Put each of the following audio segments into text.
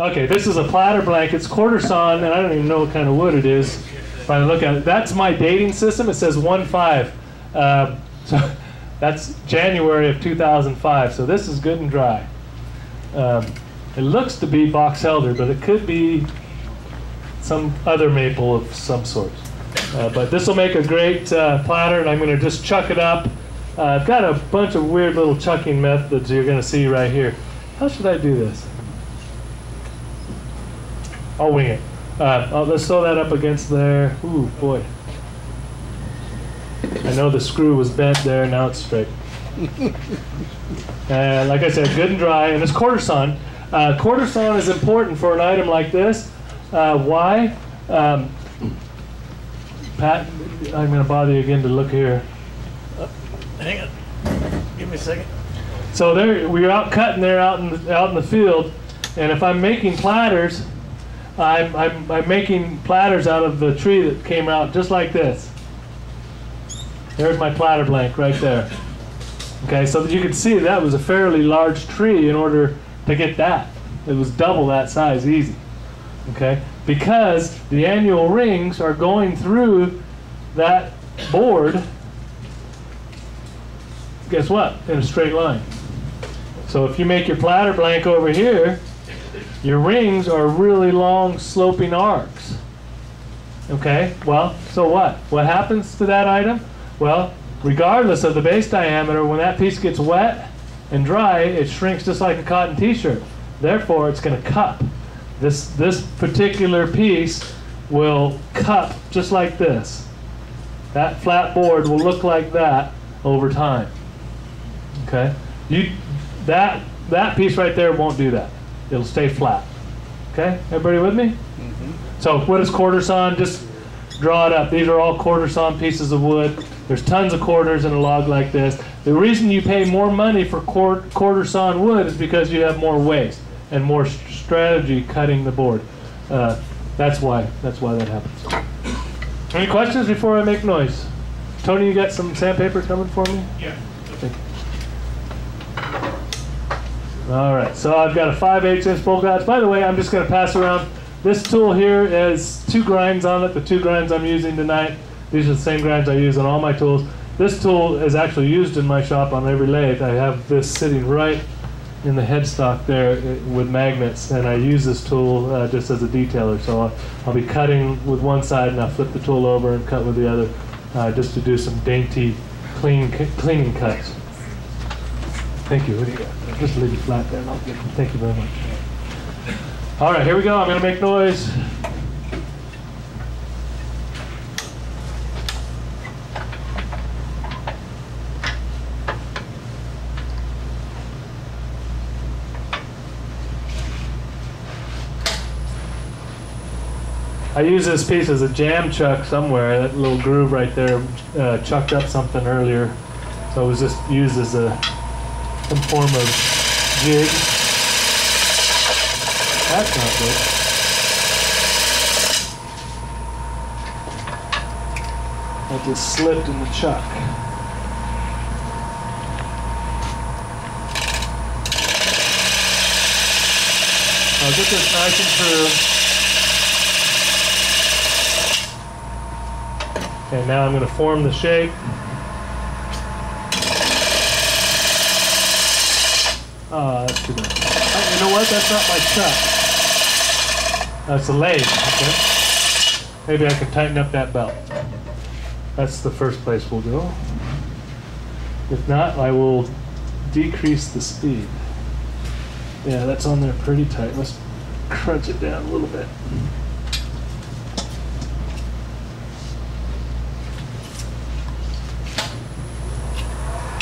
Okay, this is a platter blanket. It's cordosan, and I don't even know what kind of wood it is by the look at it. That's my dating system. It says 1-5. So that's January of 2005. So this is good and dry. It looks to be box elder, but it could be some other maple of some sort. But this will make a great platter, and I'm going to just chuck it up. I've got a bunch of weird little chucking methods you're going to see right here. How should I do this? I'll wing it. Let's throw that up against there. Ooh, boy. I know the screw was bent there, now it's straight. And like I said, good and dry, and it's cordosan. Cordosan is important for an item like this. Why? Pat, I'm going to bother you again to look here. Hang on. Give me a second. So there, we're out cutting there out in the field, and if I'm making platters, I'm making platters out of the tree that came out just like this. There's my platter blank right there. Okay, so that you can see that was a fairly large tree in order to get that. It was double that size, easy. Okay, because the annual rings are going through that board, guess what, in a straight line. So if you make your platter blank over here, your rings are really long sloping arcs. Okay, well, so what? What happens to that item? Well, regardless of the base diameter, when that piece gets wet and dry, it shrinks just like a cotton t-shirt. Therefore, it's going to cup. This particular piece will cup just like this. That flat board will look like that over time. Okay? That piece right there won't do that. It'll stay flat. Okay? Everybody with me? Mm-hmm. So what is cordosan? Just draw it up. These are all cordosan pieces of wood. There's tons of quarters in a log like this. The reason you pay more money for cordosan wood is because you have more waste and more strategy cutting the board. That's why that happens. Any questions before I make noise? Tony, you got some sandpaper coming for me? Yeah. Thank you. All right, so I've got a 5/8" bowl gouge. By the way, I'm just going to pass around. This tool here has two grinds on it, the two grinds I'm using tonight. These are the same grinds I use on all my tools. This tool is actually used in my shop on every lathe. I have this sitting right in the headstock there with magnets, and I use this tool just as a detailer. So I'll be cutting with one side, and I'll flip the tool over and cut with the other just to do some dainty, cleaning cuts. Thank you. What do you got? Just leave it flat there. Thank you very much. All right, here we go. I'm going to make noise. I use this piece as a jam chuck somewhere. That little groove right there chucked up something earlier. So it was just used as some form of jig. That's not good. That just slipped in the chuck. I'll get this nice and through. And now I'm going to form the shape. Oh, that's too bad. Oh, you know what? That's not my chuck. That's a lathe. Okay. Maybe I can tighten up that belt. That's the first place we'll go. If not, I will decrease the speed. Yeah, that's on there pretty tight. Let's crunch it down a little bit.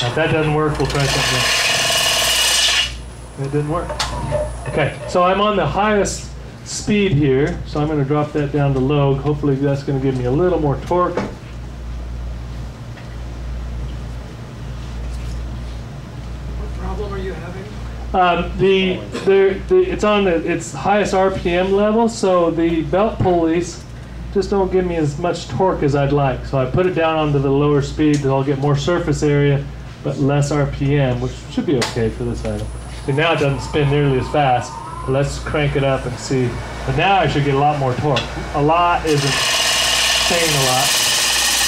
Now, if that doesn't work, we'll try something else. It didn't work. Okay, so I'm on the highest speed here, so I'm going to drop that down to low. Hopefully that's going to give me a little more torque. What problem are you having? It's on its highest RPM level, so the belt pulleys just don't give me as much torque as I'd like. So I put it down onto the lower speed, and I'll get more surface area, but less RPM, which should be okay for this item. And now it doesn't spin nearly as fast, But let's crank it up and see. But now I should get a lot more torque. A lot isn't saying a lot,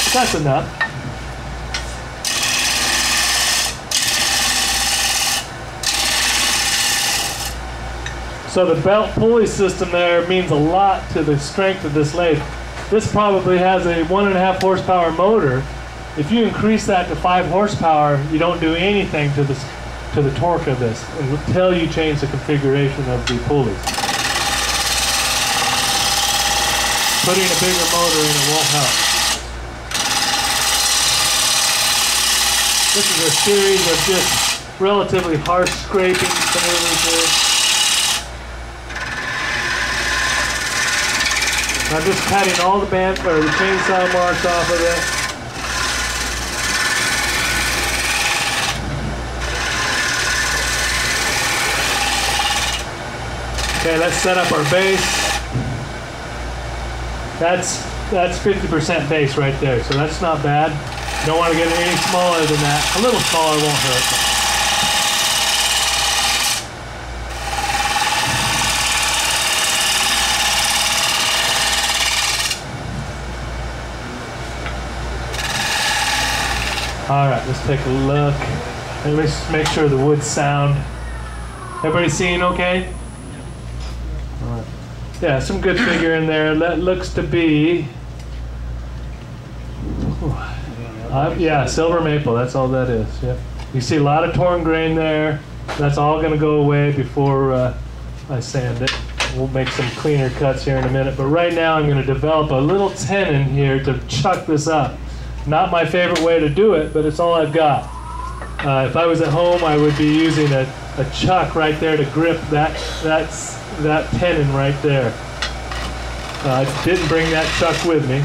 but that's enough. So the belt pulley system there means a lot to the strength of this lathe. This probably has a 1.5 horsepower motor. If you increase that to 5 horsepower, you don't do anything to this, to the torque of this, until you change the configuration of the pulleys. Putting a bigger motor in it won't help. This is a series of just relatively harsh scraping maneuvers here. I'm just patting all the band or the chainsaw marks off of it. Okay, let's set up our base. That's 50% base right there, so that's not bad. Don't want to get any smaller than that. A little smaller won't hurt. Alright, let's take a look. Let's make sure the wood sound. Everybody seeing okay? All right. Yeah, some good figure in there. That looks to be... yeah, silver maple, that's all that is. Yep. You see a lot of torn grain there. That's all going to go away before I sand it. We'll make some cleaner cuts here in a minute. But right now I'm going to develop a little tenon here to chuck this up. Not my favorite way to do it, but it's all I've got. If I was at home, I would be using a chuck right there to grip that tenon right there. I didn't bring that chuck with me.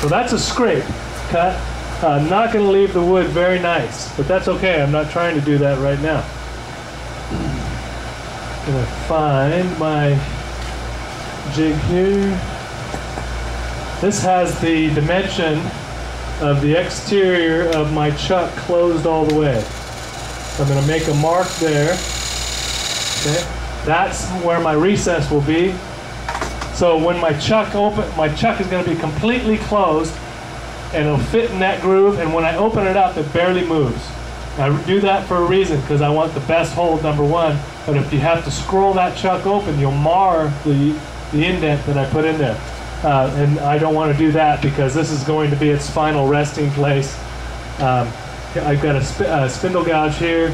So that's a scrape cut. I'm not going to leave the wood very nice, but that's okay. I'm not trying to do that right now. I'm going to find my jig here. This has the dimension of the exterior of my chuck closed all the way. I'm going to make a mark there. Okay. That's where my recess will be. So when my chuck open, my chuck is going to be completely closed and it'll fit in that groove, and when I open it up it barely moves. I do that for a reason, because I want the best hold, number one, but if you have to scroll that chuck open, you'll mar the indent that I put in there. And I don't want to do that because this is going to be its final resting place. I've got a spindle gouge here,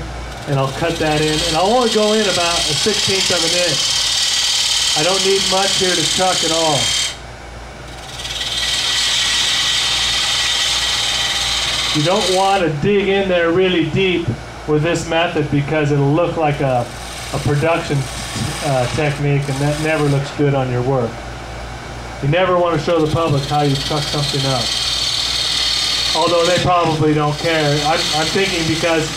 and I'll cut that in. And I'll only go in about a 1/16 of an inch. I don't need much here to chuck at all. You don't want to dig in there really deep with this method because it'll look like a production technique, and that never looks good on your work. You never want to show the public how you chuck something up. Although they probably don't care. I'm thinking because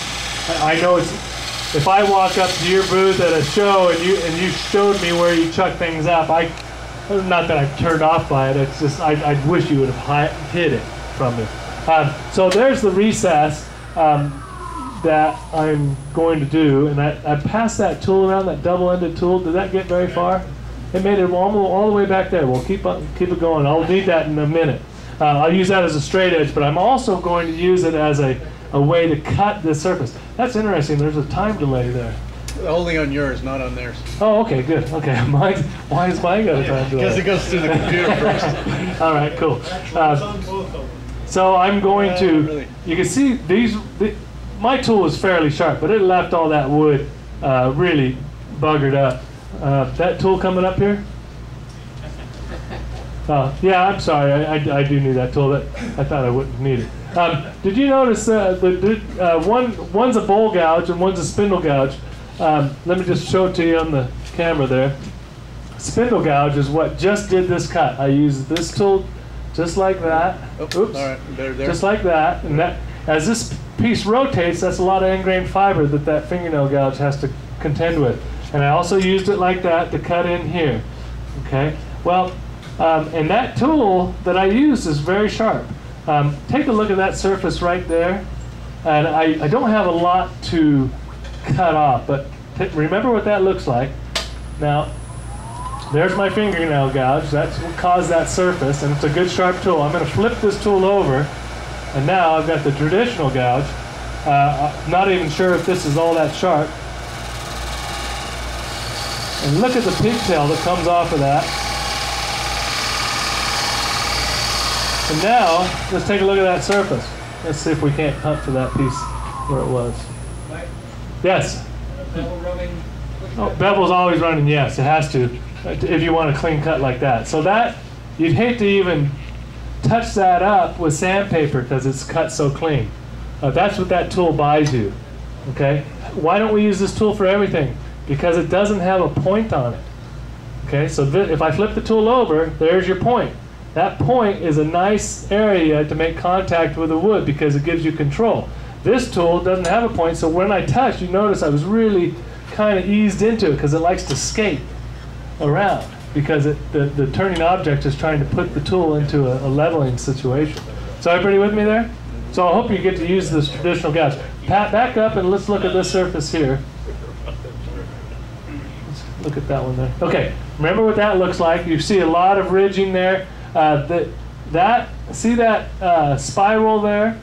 I know it's, if I walk up to your booth at a show and you showed me where you chuck things up, not that I'm turned off by it, it's just I wish you would have hid it from me. So there's the recess that I'm going to do, and I passed that tool around, that double-ended tool. Did that get very far? It made it all the way back there. We'll keep it going. I'll need that in a minute. I'll use that as a straight edge, but I'm also going to use it as a way to cut this surface. That's interesting. There's a time delay there. Only on yours, not on theirs. Oh, okay, good. Okay, why is mine got a time delay? Because it goes through the computer first. All right, cool. So I'm going to. You can see these. My tool was fairly sharp, but it left all that wood really buggered up. That tool coming up here? Yeah, I'm sorry. I do need that tool. That I thought I wouldn't need it. Did you notice one's a bowl gouge and one's a spindle gouge? Let me just show it to you on the camera there. Spindle gouge is what just did this cut. I used this tool just like that. Oops. All right, there. Just like that. And that, as this piece rotates, that's a lot of ingrained fiber that fingernail gouge has to contend with. And I also used it like that to cut in here. Okay. Well, and that tool that I used is very sharp. Take a look at that surface right there. And I don't have a lot to cut off, but remember what that looks like. Now, there's my fingernail gouge. That's what caused that surface, and it's a good sharp tool. I'm going to flip this tool over, and now I've got the traditional gouge. I'm not even sure if this is all that sharp. And look at the pigtail that comes off of that. And now, let's take a look at that surface. Let's see if we can't hunt for that piece where it was. Mike? Yes? Bevel running? Oh, bevel's always running, yes. It has to, if you want a clean cut like that. So that, you'd hate to even touch that up with sandpaper because it's cut so clean. That's what that tool buys you, okay? Why don't we use this tool for everything? Because it doesn't have a point on it. Okay, so if I flip the tool over, there's your point. That point is a nice area to make contact with the wood because it gives you control. This tool doesn't have a point, so when I touch, you notice I was really kind of eased into it because it likes to skate around because the turning object is trying to put the tool into a leveling situation. So everybody with me there? So I hope you get to use this traditional gouge. Pat, back up and let's look at this surface here. Look at that one there. Okay, remember what that looks like. You see a lot of ridging there. See that spiral there?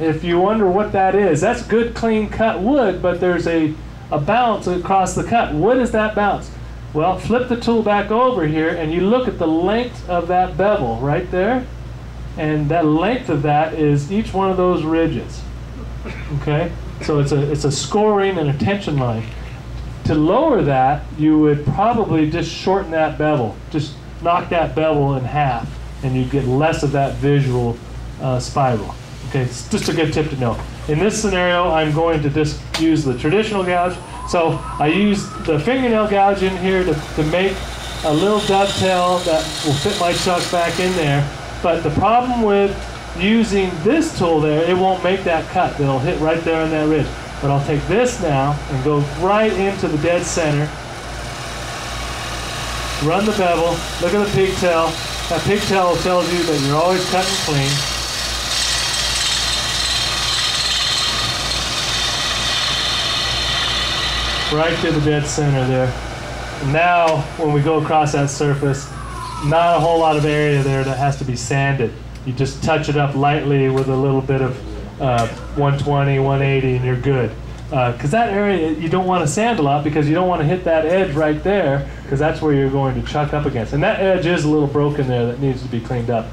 If you wonder what that is, that's good clean cut wood, but there's a bounce across the cut. What is that bounce? Well, flip the tool back over here and you look at the length of that bevel right there. And that length of that is each one of those ridges. Okay, so it's a scoring and a tension line. To lower that, you would probably just shorten that bevel, just knock that bevel in half, and you'd get less of that visual spiral. Okay, it's just a good tip to know. In this scenario, I'm going to just use the traditional gouge. So I use the fingernail gouge in here to make a little dovetail that will fit my chuck back in there. But the problem with using this tool there, it won't make that cut. It'll hit right there on that ridge. But I'll take this now and go right into the dead center. Run the bevel. Look at the pigtail. That pigtail tells you that you're always cutting clean. Right through the dead center there. And now, when we go across that surface, not a whole lot of area there that has to be sanded. You just touch it up lightly with a little bit of 120, 180, and you're good. Because that area, you don't want to sand a lot because you don't want to hit that edge right there because that's where you're going to chuck up against. And that edge is a little broken there that needs to be cleaned up.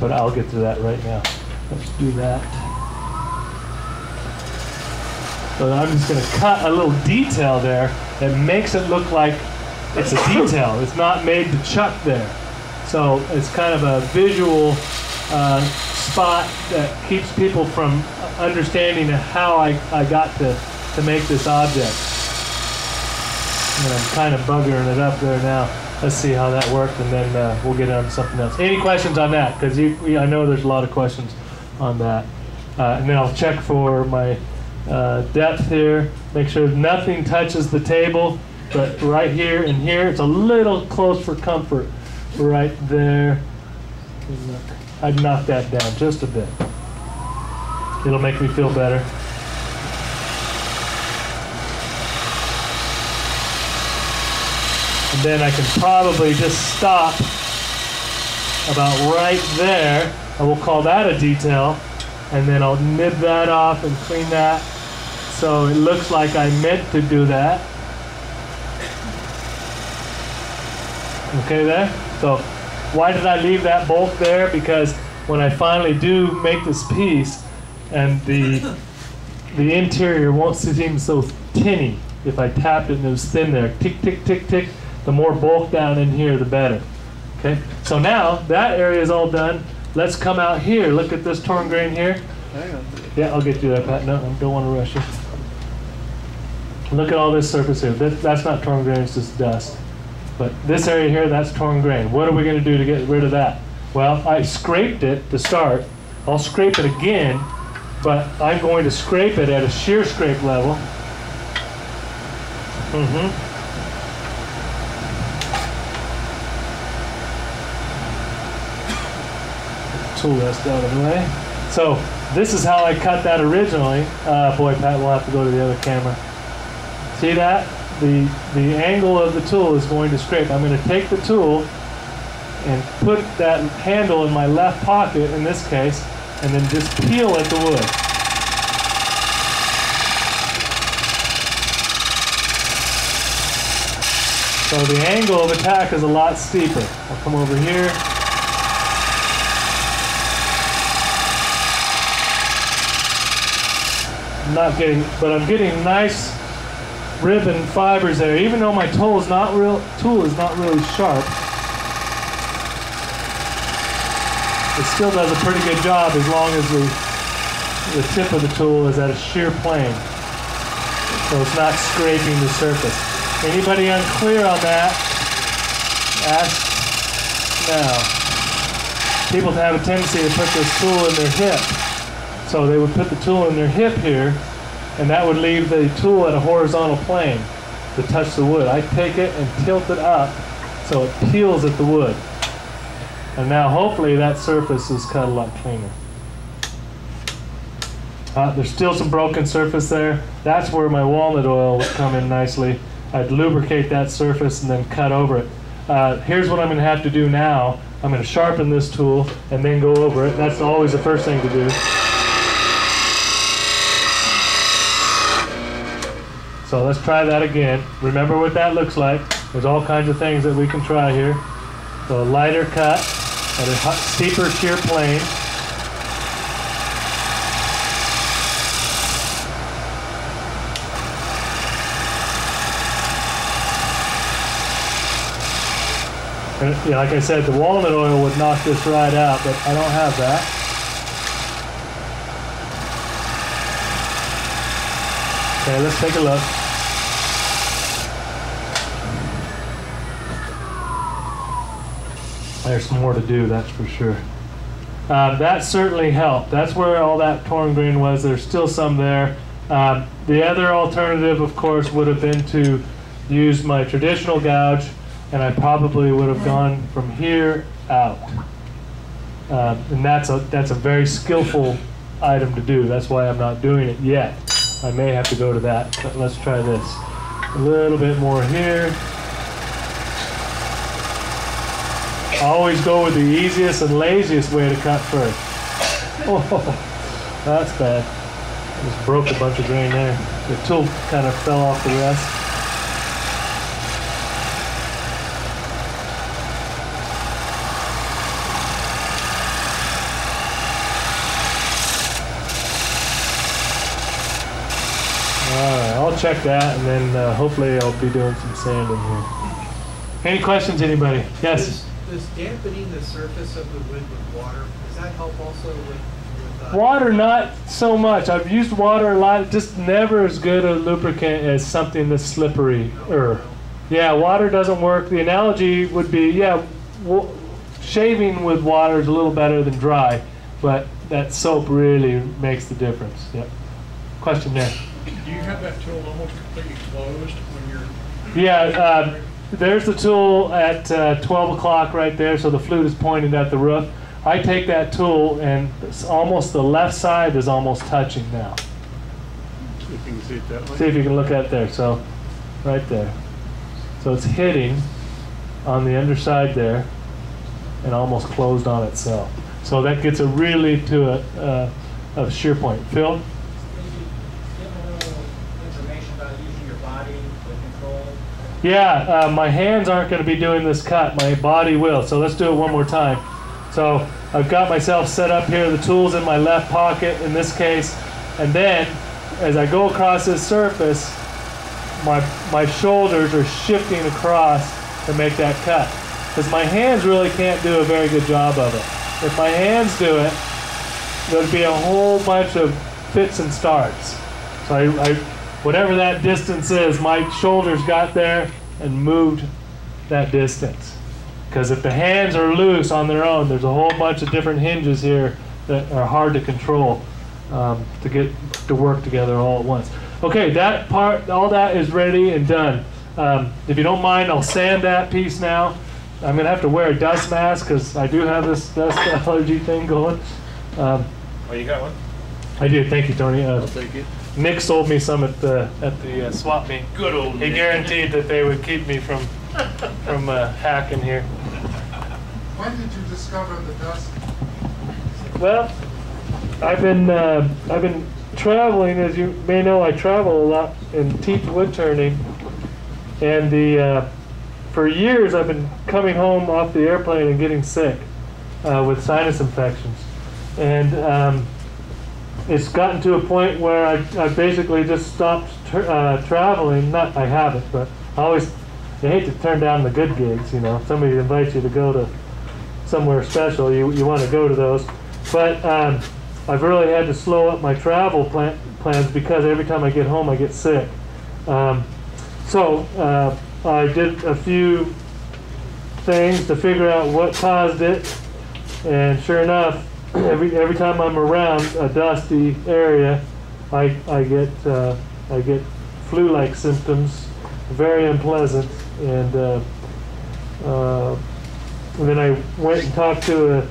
But I'll get to that right now. Let's do that. So I'm just going to cut a little detail there that makes it look like it's a detail. It's not made to chuck there. So it's kind of a visual spot that keeps people from understanding how I got to make this object. And I'm kind of buggering it up there now. Let's see how that worked, and then we'll get on to something else. Any questions on that? Because I know there's a lot of questions on that. And then I'll check for my depth here, make sure nothing touches the table, but right here and here, it's a little close for comfort. Right there. I'd knock that down just a bit. It'll make me feel better. And then I can probably just stop about right there. I will call that a detail. And then I'll nib that off and clean that. So it looks like I meant to do that. Okay there? So why did I leave that bolt there? Because when I finally do make this piece, and the interior won't seem so tinny. If I tapped it and it was thin there, tick, tick, tick, tick, the more bulk down in here, the better. Okay, so now that area is all done. Let's come out here, look at this torn grain here. Yeah, I'll get you that, Pat, no, I don't want to rush you. Look at all this surface here. That's not torn grain, it's just dust. But this area here, that's torn grain. What are we going to do to get rid of that? Well, I scraped it to start. I'll scrape it again, but I'm going to scrape it at a shear scrape level. Tool rest out of the way. So this is how I cut that originally. Boy, Pat, we'll have to go to the other camera. See that? The angle of the tool is going to scrape. I'm going to take the tool and put that handle in my left pocket, in this case, and then just peel at the wood. So the angle of attack is a lot steeper. I'll come over here. I'm not getting, but I'm getting nice ribbon fibers there, even though my tool is not really sharp. It still does a pretty good job as long as the tip of the tool is at a sheer plane, so it's not scraping the surface. Anybody unclear on that? Ask now. People have a tendency to put this tool in their hip. So they would put the tool in their hip here, and that would leave the tool at a horizontal plane to touch the wood. I take it and tilt it up so it peels at the wood. And now hopefully that surface is cut a lot cleaner. There's still some broken surface there. That's where my walnut oil would come in nicely. I'd lubricate that surface and then cut over it. Here's what I'm going to have to do now. I'm going to sharpen this tool and then go over it. That's always the first thing to do. So let's try that again. Remember what that looks like. There's all kinds of things that we can try here. So a lighter cut at a steeper shear plane. And, yeah, like I said, the walnut oil would knock this right out, but I don't have that. Okay, let's take a look. There's more to do, that's for sure. That certainly helped. That's where all that torn green was. There's still some there. The other alternative, of course, would have been to use my traditional gouge, and I probably would have gone from here out. And that's a very skillful item to do. That's why I'm not doing it yet. I may have to go to that, but let's try this. A little bit more here. Always go with the easiest and laziest way to cut first. Oh, that's bad. Just broke a bunch of grain there. The tool kind of fell off the rest. Check that, and then hopefully I'll be doing some sanding here. Any questions, anybody? Yes? Does dampening the surface of the wood with water, does that help also with water? Not so much. I've used water a lot. Just never as good a lubricant as something that's slippery. Yeah, water doesn't work. The analogy would be, yeah, shaving with water is a little better than dry, but that soap really makes the difference. Yep. Question there. Do you have that tool almost completely closed when you're... Yeah, there's the tool at 12 o'clock right there, so the flute is pointed at the roof. I take that tool, and it's almost the left side is almost touching now. See if you can see it that way. See if you can look at it there, so right there. So it's hitting on the underside there and almost closed on itself. So that gets it really to a shear point. Phil? Yeah, my hands aren't going to be doing this cut. My body will. So let's do it one more time. So I've got myself set up here. The tool's in my left pocket in this case. And then as I go across this surface, my shoulders are shifting across to make that cut. Because my hands really can't do a very good job of it. If my hands do it, there'd be a whole bunch of fits and starts. So whatever that distance is, my shoulders got there and moved that distance. Because if the hands are loose on their own, there's a whole bunch of different hinges here that are hard to control to get to work together all at once. Okay, that part, all that is ready and done. If you don't mind, I'll sand that piece now. I'm going to have to wear a dust mask because I do have this dust allergy thing going. Oh, you got one? I do. Thank you, Tony. I'll take it. Nick sold me some at the swap meet. Good old Nick. He guaranteed that they would keep me from hacking here. When did you discover the dust? Well, I've been traveling, as you may know. I travel a lot and teach wood turning, and for years I've been coming home off the airplane and getting sick with sinus infections, and it's gotten to a point where I basically just stopped traveling. Not I haven't, but I always hate to turn down the good gigs. You know, if somebody invites you to go to somewhere special, you want to go to those. But I've really had to slow up my travel plans because every time I get home I get sick. So I did a few things to figure out what caused it, and sure enough, every time I'm around a dusty area, I get flu-like symptoms, very unpleasant, and then I went and talked to a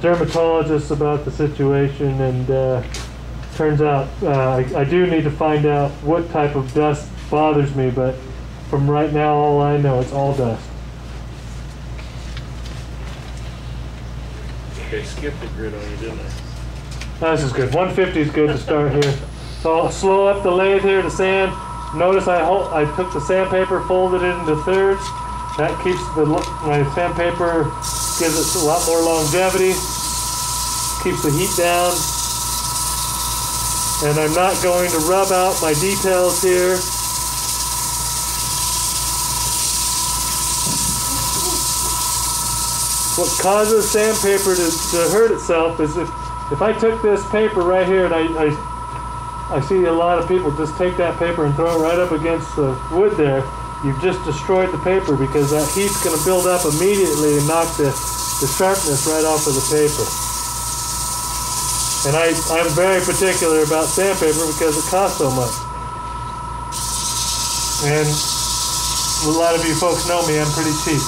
dermatologist about the situation, and turns out I do need to find out what type of dust bothers me, but from right now all I know it's all dust. Okay, skipped the grid on you, didn't I? No, this is good. 150 is good to start here. So I'll slow up the lathe here to sand. Notice I took the sandpaper, folded it into thirds. That keeps my sandpaper, gives it a lot more longevity, keeps the heat down. And I'm not going to rub out my details here. What causes sandpaper to hurt itself is if I took this paper right here, and I see a lot of people just take that paper and throw it right up against the wood there. You've just destroyed the paper because that heat's going to build up immediately and knock the sharpness right off of the paper. And I'm very particular about sandpaper because it costs so much. And a lot of you folks know me, I'm pretty cheap.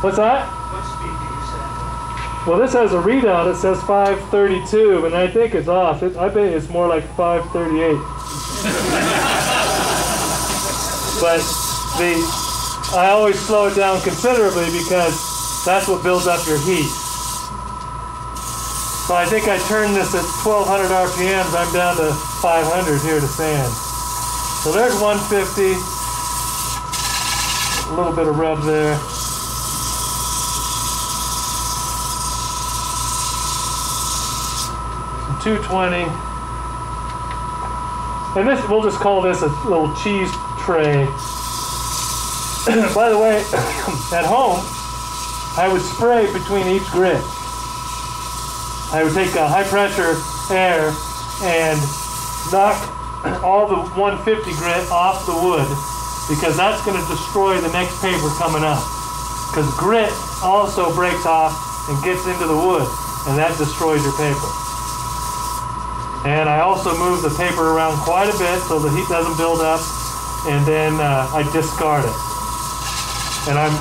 What's that? Well, this has a readout. It says 532, and I think it's off. I bet it's more like 538. But I always slow it down considerably because that's what builds up your heat. So I think I turned this at 1,200 RPMs. I'm down to 500 here to sand. So there's 150. A little bit of rub there. $220, and this, we'll just call this a little cheese tray. By the way, at home, I would spray between each grit. I would take high pressure air and knock all the 150 grit off the wood because that's going to destroy the next paper coming up. Because grit also breaks off and gets into the wood, and that destroys your paper. And I also move the paper around quite a bit so the heat doesn't build up, and then I discard it. And I'm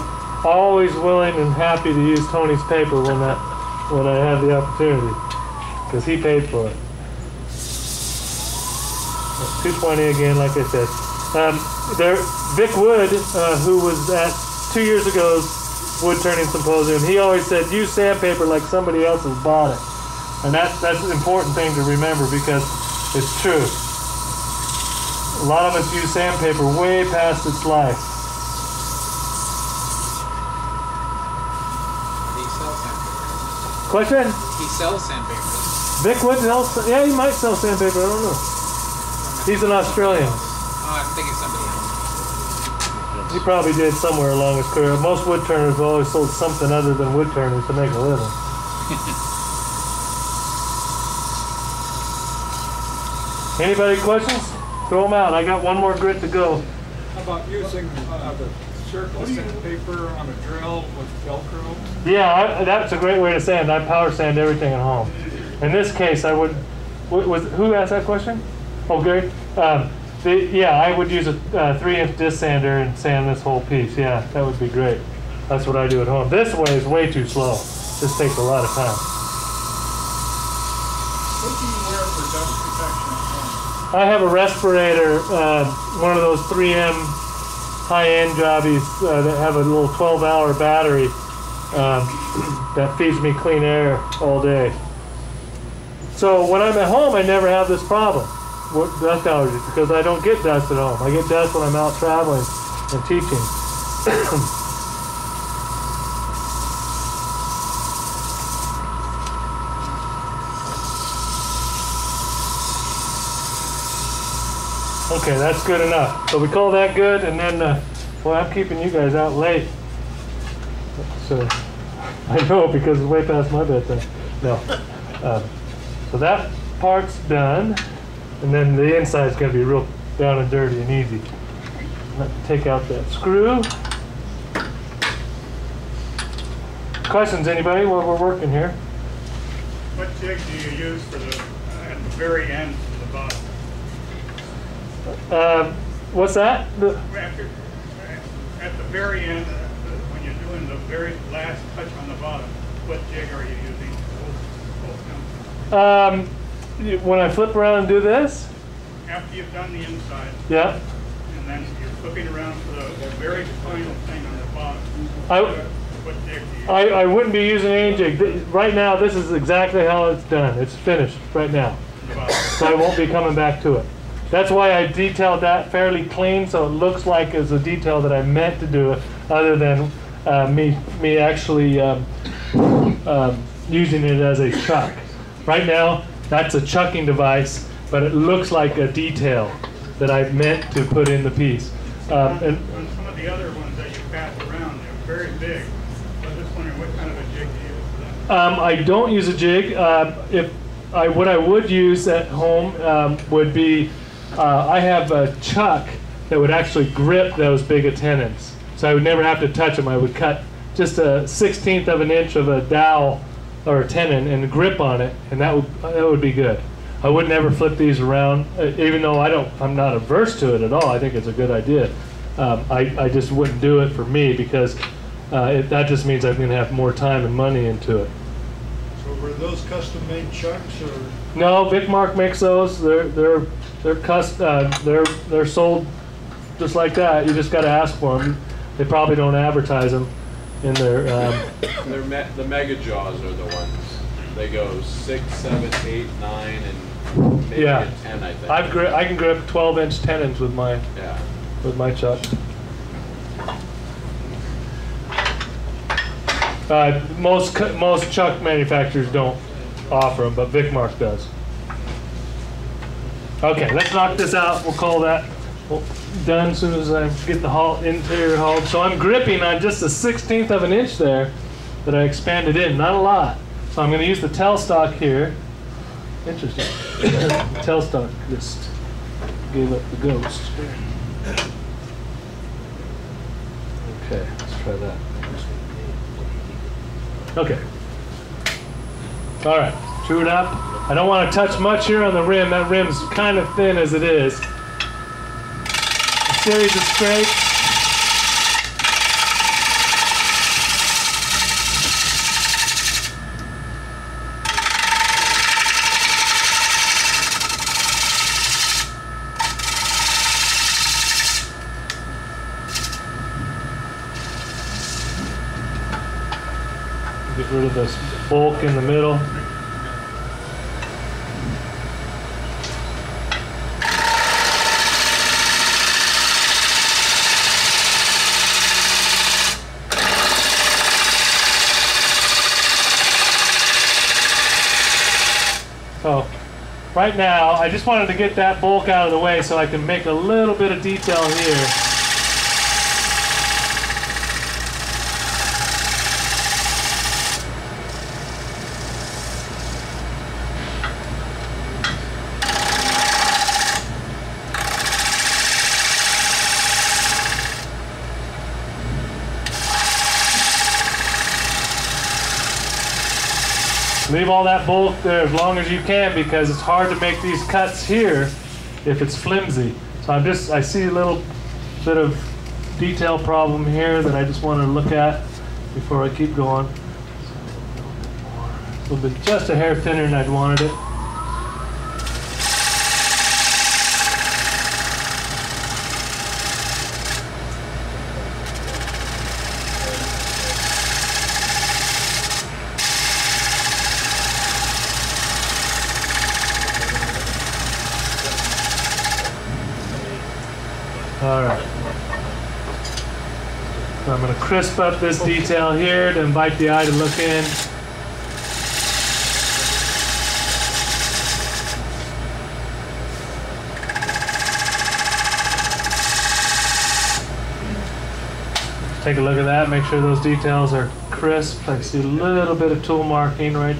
always willing and happy to use Tony's paper when I have the opportunity, because he paid for it. $220 again, like I said. Vic Wood, who was at 2 years ago's wood turning symposium, he always said, use sandpaper like somebody else has bought it. And that's an important thing to remember because it's true. A lot of us use sandpaper way past its life. He sells sandpaper. Question? He sells sandpaper. Vic Wood sells, yeah, he might sell sandpaper, I don't know. He's an Australian. Oh, I'm thinking somebody else. He probably did somewhere along his career. Most wood turners have always sold something other than wood turners to make a living. Anybody questions? Throw them out. I got one more grit to go. How about using the circle sandpaper on a drill with Velcro? Yeah, that's a great way to sand. I power sand everything at home. In this case, I would. Who asked that question? Oh, Gary. I would use a 3-inch disc sander and sand this whole piece. Yeah, that would be great. That's what I do at home. This one is way too slow. This takes a lot of time. What do you wear for dust protection at home? I have a respirator, one of those 3M high-end jobbies that have a little 12-hour battery that feeds me clean air all day. So when I'm at home, I never have this problem with dust allergies because I don't get dust at home. I get dust when I'm out traveling and teaching. Okay, that's good enough. So we call that good, and then, well, I'm keeping you guys out late. So I know because it's way past my bedtime. No. So that part's done, and then the inside's going to be real down and dirty and easy. Let's take out that screw. Questions, anybody, while we're working here? What jig do you use for the, at the very end of the bottom? What's that? At the very end, when you're doing the very last touch on the bottom, what jig are you using? When I flip around and do this? After you've done the inside. Yeah. And then you're flipping around for the very final thing on the bottom. What jig do you use? I wouldn't be using any jig. Right now, this is exactly how it's done. It's finished right now. So I won't be coming back to it. That's why I detailed that fairly clean, so it looks like it's a detail that I meant to do, other than me actually using it as a chuck. Right now, that's a chucking device, but it looks like a detail that I meant to put in the piece. On some of the other ones that you pass around, they're very big. I was just wondering what kind of a jig do you use for that? I don't use a jig. What I would use at home would be, I have a chuck that would actually grip those big tenons. So I would never have to touch them. I would cut just a 1/16 of an inch of a dowel or a tenon and grip on it, and that would be good. I would never flip these around, even though I'm not averse to it at all. I think it's a good idea. I just wouldn't do it for me because that just means I'm going to have more time and money into it. Were those custom-made chucks, or? No, Vicmark makes those. They're sold just like that. You just got to ask for them. They probably don't advertise them in their. The mega jaws are the ones. They go 6, 7, 8, 9, and maybe yeah. 10. I think. I can grip 12-inch tenons with my chuck. Most chuck manufacturers don't offer them, but Vicmark does. Okay, let's knock this out. We'll call that done as soon as I get the interior hauled. So I'm gripping on just a 1/16 of an inch there that I expanded in, not a lot. So I'm going to use the tailstock here. Interesting. Tailstock just gave up the ghost. Okay, let's try that. Okay. All right, chew it up. I don't want to touch much here on the rim. That rim's kind of thin as it is. A series of scrapes. Rid of this bulk in the middle. So right now, I just wanted to get that bulk out of the way so I can make a little bit of detail here. Leave all that bulk there as long as you can because it's hard to make these cuts here if it's flimsy. So I see a little bit of detail problem here that I just want to look at. before I keep going. A little bit, just a hair thinner than I'd wanted it. Crisp up this detail here to invite the eye to look in. Take a look at that, make sure those details are crisp. I see a little bit of tool marking right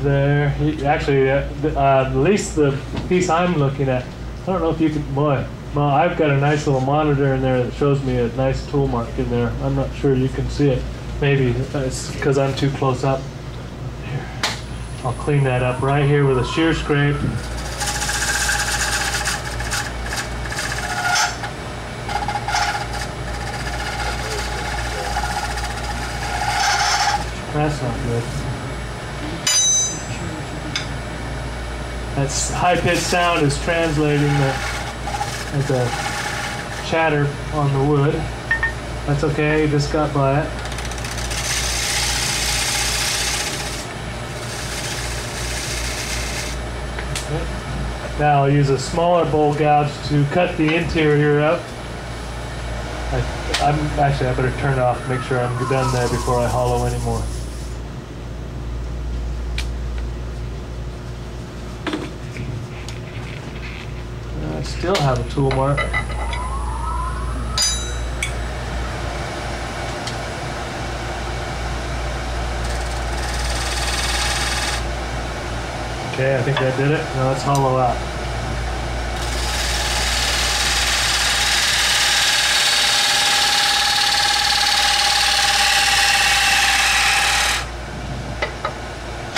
there. Actually, at least the piece I'm looking at, I don't know if you can, boy. Well, I've got a nice little monitor in there that shows me a nice tool mark in there. I'm not sure you can see it. Maybe it's because I'm too close up. Here. I'll clean that up right here with a shear scrape. That's not good. That high-pitched sound is translating the... There's a chatter on the wood. That's okay, just got by it. Now I'll use a smaller bowl gouge to cut the interior up. I better turn it off, make sure I'm done there before I hollow anymore. Still have a tool mark. Okay, I think that did it. Now let's hollow out.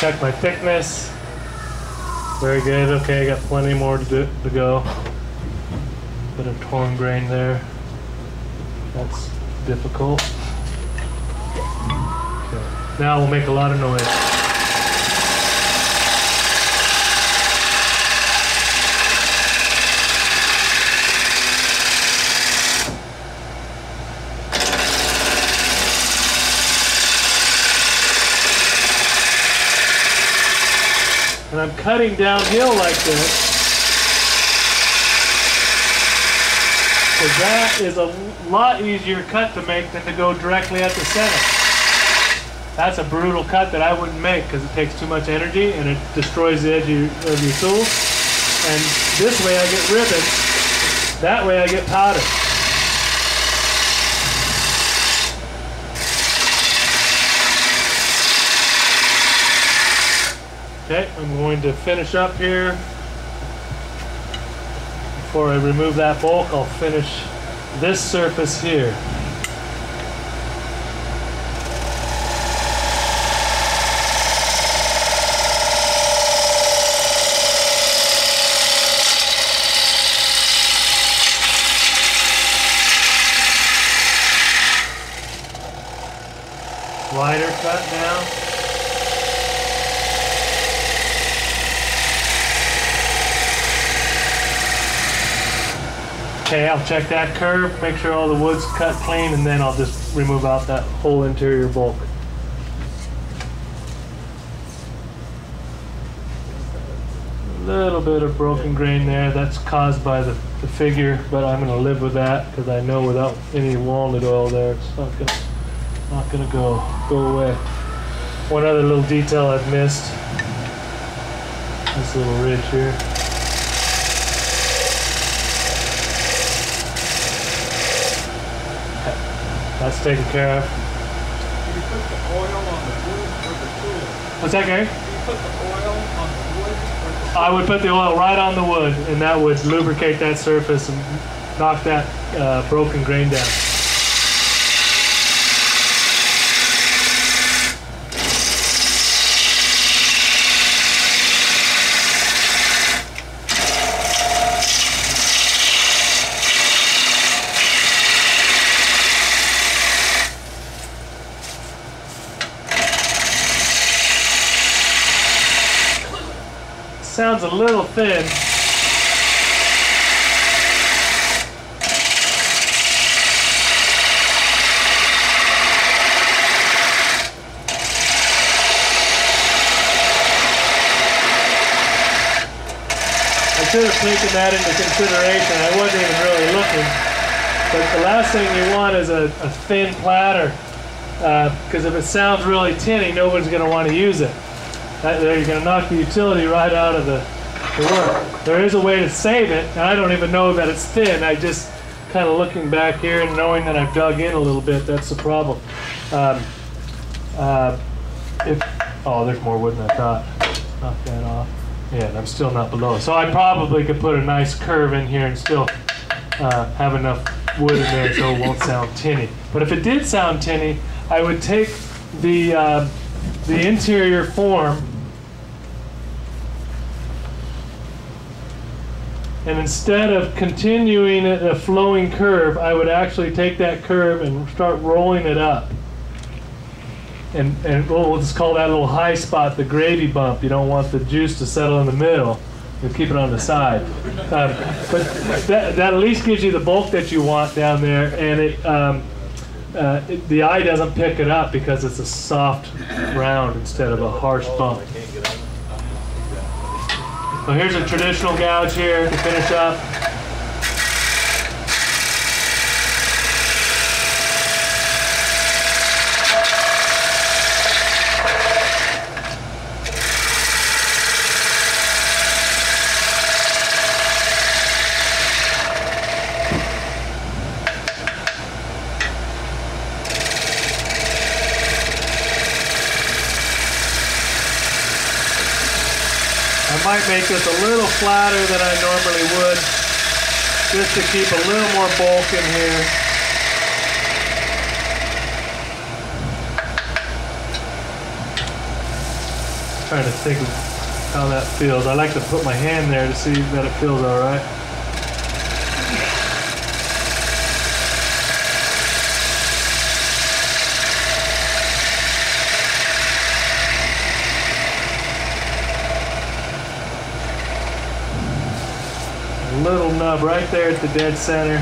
Check my thickness. Very good. Okay, I got plenty more to go. Bit of torn grain there. That's difficult. Okay. Now we'll make a lot of noise. And I'm cutting downhill like this. So that is a lot easier cut to make than to go directly at the center. That's a brutal cut that I wouldn't make because it takes too much energy and it destroys the edge of your tool. And this way I get ribbons, that way I get powder. Okay, I'm going to finish up here. Before I remove that bulk, I'll finish this surface here. Wider cut now. Okay, I'll check that curve, make sure all the wood's cut clean, and then I'll just remove out that whole interior bulk. A little bit of broken grain there, that's caused by the figure, but I'm going to live with that because I know without any walnut oil there, it's not gonna go away. One other little detail I've missed, this little ridge here. That's taken care of. Did you put the oil on the wood or the tool? What's that, Gary? Did you put the oil on the wood or the tool? I would put the oil right on the wood, and that would lubricate that surface and knock that broken grain down. sounds a little thin. I should have taken that into consideration. I wasn't even really looking. But the last thing you want is a thin platter, because if it sounds really tinny, nobody's going to want to use it. You're going to knock the utility right out of the work. There is a way to save it, and I don't even know that it's thin. I just kind of looking back here and knowing that I've dug in a little bit. That's the problem. Oh, there's more wood than I thought. Knock that off. Yeah, and I'm still not below. So I probably could put a nice curve in here and still have enough wood in there so it won't sound tinny. But if it did sound tinny, I would take the interior form and instead of continuing a flowing curve, I would actually take that curve and start rolling it up. And we'll just call that little high spot the gravy bump. You don't want the juice to settle in the middle. You'll keep it on the side. But that at least gives you the bulk that you want down there, and the eye doesn't pick it up because it's a soft round instead of a harsh bump. So here's a traditional gouge here to finish up. Might make this a little flatter than I normally would, just to keep a little more bulk in here. Trying to think of how that feels. I like to put my hand there to see that it feels all right. Little nub right there at the dead center.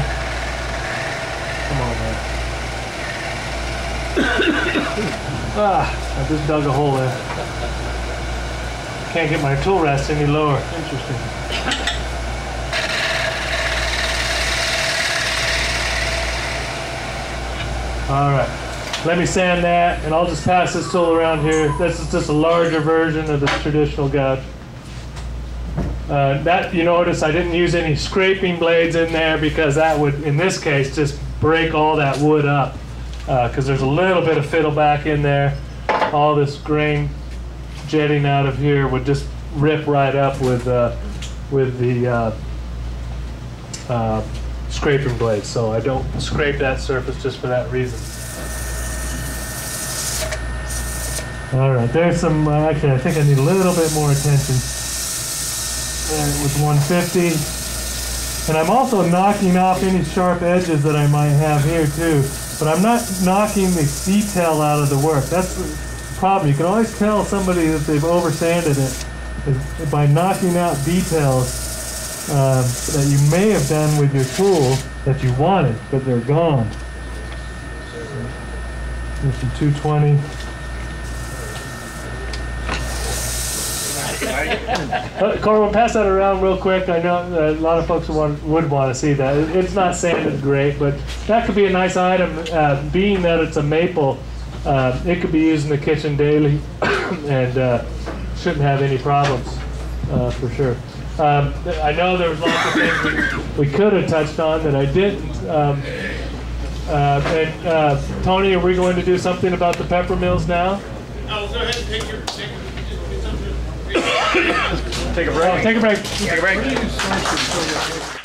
Come on, man. I just dug a hole in. Can't get my tool rest any lower. Interesting. All right. Let me sand that, and I'll just pass this tool around here. This is just a larger version of the traditional gouge. That, you notice I didn't use any scraping blades in there because that would, in this case, just break all that wood up, because there's a little bit of fiddle back in there. All this grain jetting out of here would just rip right up with the scraping blade, so I don't scrape that surface just for that reason. All right, there's some, actually I think I need a little bit more attention. There it was 150, and I'm also knocking off any sharp edges that I might have here too, but I'm not knocking the detail out of the work. That's the problem. You can always tell somebody that they've oversanded it by knocking out details that you may have done with your tool that you wanted, but they're gone. Here's some 220. Corwin, pass that around real quick. I know a lot of folks would want to see that. It's not sanded great, but that could be a nice item. Being that it's a maple, it could be used in the kitchen daily and shouldn't have any problems for sure. I know there was lots of things we could have touched on that I didn't. And Tony, are we going to do something about the pepper mills now? I'll go ahead and take your picture. Take a break. Take a break. Take a break.